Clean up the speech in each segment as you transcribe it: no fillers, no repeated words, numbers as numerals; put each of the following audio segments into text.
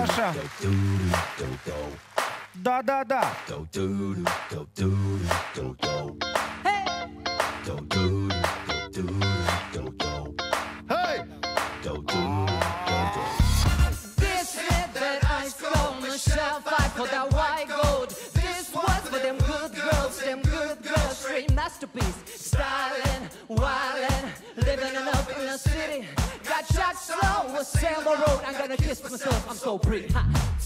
Așa. Da, da, da. Masterpiece, styling, wildin', living it up in the city. Got shot slow with Sambo Road. I'm gonna kiss myself, I'm so pretty.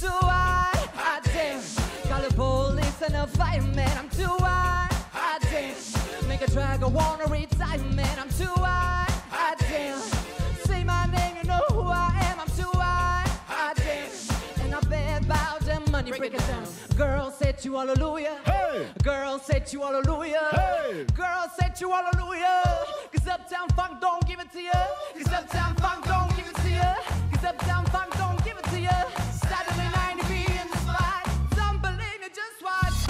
Too hot, I dance. Call the police and a fireman. I'm too hot, I dance. Make a drag, I wanna retire, man. I'm too hot, I dance. Say my name, you know who I am. I'm too hot, I dance. And I bet about that money, break it down. Girl said you hallelujah. Girl said you hallelujah. Hey. Girl said you hallelujah. Cause Uptown Funk don't give it to you. Cause Uptown Funk don't give it to you. Cause Uptown Funk don't give it to you. Saturday night to be in the spot. Don't believe me, just watch.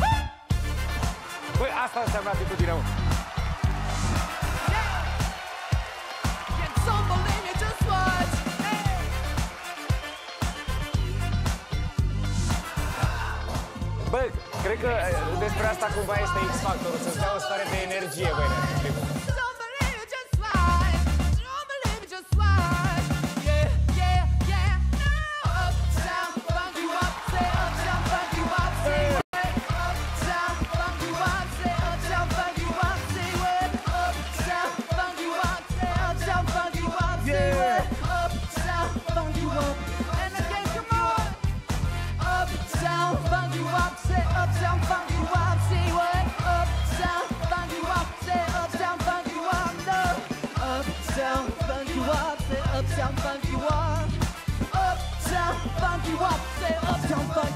Wait, asta înseamnă atât din nou. Băi, cred că despre asta cumva este X Factorul, să-ți dea o stare de energie, băi, ne-am. Uptown, funk you up, say uptown, funk.